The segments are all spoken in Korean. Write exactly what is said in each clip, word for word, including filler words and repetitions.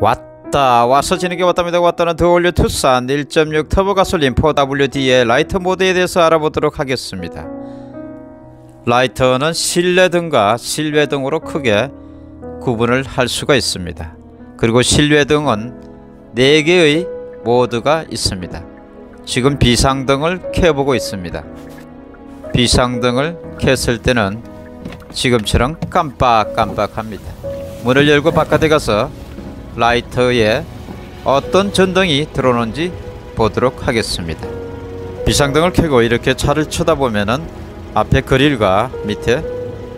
왔다 와서 지는 게 왔답니다. 왔다는 더 올뉴 투싼 일 점 육 터보 가솔린 포 더블유 디의 라이터 모드에 대해서 알아보도록 하겠습니다. 라이터는 실내등과 실외등으로 크게 구분을 할 수가 있습니다. 그리고 실외등은 네 개의 모드가 있습니다. 지금 비상등을 켜보고 있습니다. 비상등을 켰을 때는 지금처럼 깜빡깜빡합니다. 문을 열고 바깥에 가서 라이터에 어떤 전등이 들어오는지 보도록 하겠습니다. 비상등을 켜고 이렇게 차를 쳐다보면은 앞에 그릴과 밑에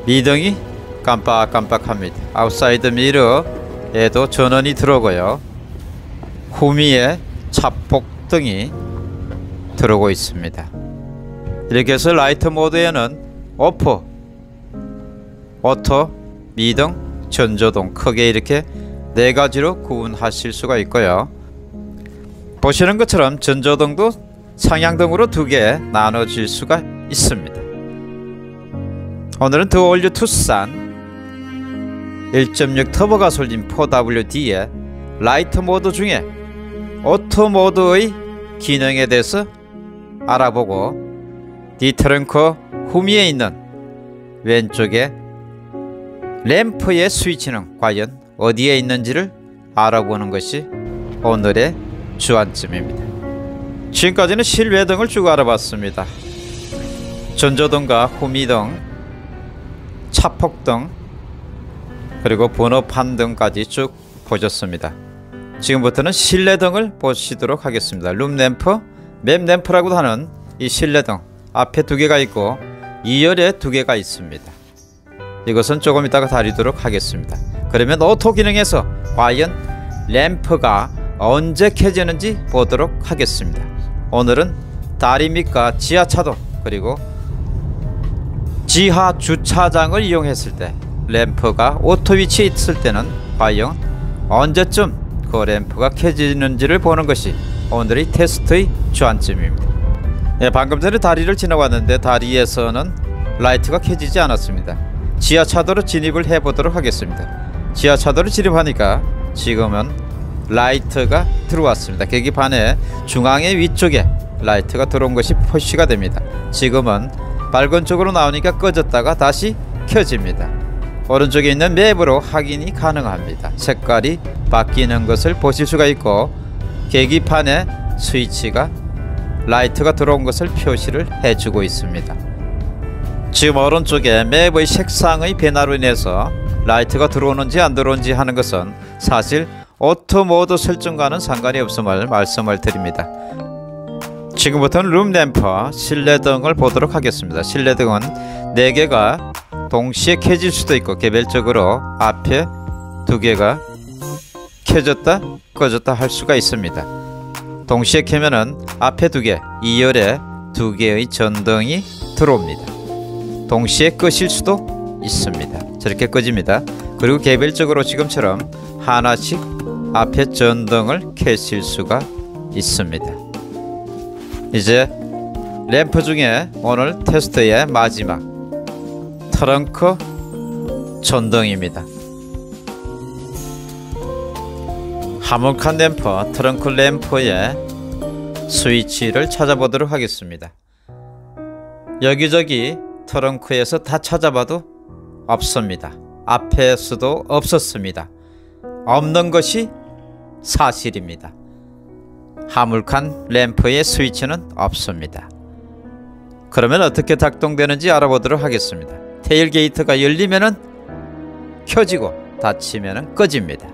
미등이 깜빡깜빡합니다. 아웃사이드 미러에도 전원이 들어오고요. 후미에 차폭등이 들어오고 있습니다. 이렇게 해서 라이트 모드에는 오프, 오토, 미등, 전조등 크게 이렇게 네 가지로 구분하실 수가 있고요. 보시는 것처럼 전조등도 상향등으로 두 개 나눠질 수가 있습니다. 오늘은 더 올뉴 투싼 일 점 육 터보 가솔린 포 더블유 디의 라이트 모드 중에 오토 모드의 기능에 대해서 알아보고 뒤트렁크 후미에 있는 왼쪽에 램프의 스위치는 과연 어디에 있는지를 알아보는 것이 오늘의 주안점입니다. 지금까지는 실외등을 쭉 알아봤습니다. 전조등과 후미등, 차폭등, 그리고 번호판 등까지 쭉 보셨습니다. 지금부터는 실내등을 보시도록 하겠습니다. 룸램프, 맵램프라고도 하는 이 실내등 앞에 두 개가 있고 이열에 두 개가 있습니다. 이것은 조금 이따가 다루도록 하겠습니다. 그러면 오토 기능에서 과연 램프가 언제 켜지는지 보도록 하겠습니다. 오늘은 다리 밑과 지하차도 그리고 지하 주차장을 이용했을 때 램프가 오토 위치에 있을 때는 과연 언제쯤 그 램프가 켜지는지를 보는 것이 오늘의 테스트의 주안점입니다. 예, 방금 전에 다리를 지나왔는데 다리에서는 라이트가 켜지지 않았습니다. 지하차도로 진입을 해보도록 하겠습니다. 지하차도로 진입하니까 지금은 라이트가 들어왔습니다. 계기판에 중앙의 위쪽에 라이트가 들어온 것이 표시가 됩니다. 지금은 밝은 쪽으로 나오니까 꺼졌다가 다시 켜집니다. 오른쪽에 있는 맵으로 확인이 가능합니다. 색깔이 바뀌는 것을 보실 수가 있고 계기판에 스위치가 라이트가 들어온 것을 표시를 해주고 있습니다. 지금 오른쪽에 맵의 색상의 변화로 인해서 라이트가 들어오는지 안 들어오는지 하는 것은 사실 오토 모드 설정과는 상관이 없음을 말씀을 드립니다. 지금부터는 룸램프 실내등을 보도록 하겠습니다. 실내등은 네 개가 동시에 켜질 수도 있고 개별적으로 앞에 두 개가 켜졌다 꺼졌다 할 수가 있습니다. 동시에 켜면은 앞에 두 개, 이열에 두 개의 전등이 들어옵니다. 동시에 끄실 수도 있습니다. 저렇게 꺼집니다. 그리고 개별적으로 지금처럼 하나씩 앞에 전등을 켜실 수가 있습니다. 이제 램프 중에 오늘 테스트의 마지막 트렁크 전등입니다. 하문칸 램프, 트렁크 램프의 스위치를 찾아보도록 하겠습니다. 여기저기 트렁크에서 다 찾아봐도 없습니다. 앞에서도 없었습니다. 없는 것이 사실입니다. 하문칸 램프의 스위치는 없습니다. 그러면 어떻게 작동되는지 알아보도록 하겠습니다. 테일 게이트가 열리면은 켜지고 닫히면은 꺼집니다.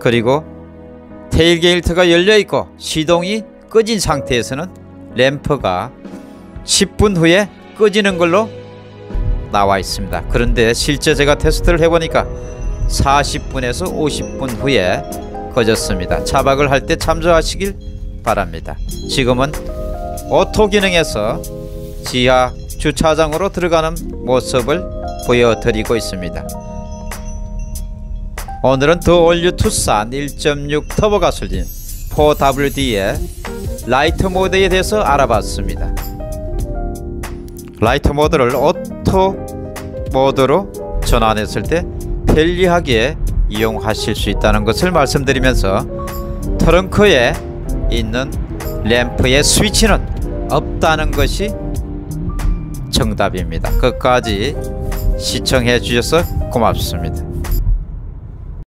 그리고 테일 게이트가 열려있고 시동이 꺼진 상태에서는 램프가 십 분 후에 꺼지는 걸로 나와 있습니다. 그런데 실제 제가 테스트를 해보니까 사십 분에서 오십 분 후에 꺼졌습니다. 차박을 할 때 참조하시길 바랍니다. 지금은 오토 기능에서 지하 주차장으로 들어가는 모습을 보여드리고 있습니다. 오늘은 더 올뉴 투싼 일 점 육 터보 가솔린 포 더블유 디의 라이트 모드에 대해서 알아봤습니다. 라이트 모드를 오토 모드로 전환했을 때 편리하게 이용하실 수 있다는 것을 말씀드리면서 트렁크에 있는 램프의 스위치는 없다는 것이 정답입니다. 끝까지 시청해 주셔서 고맙습니다.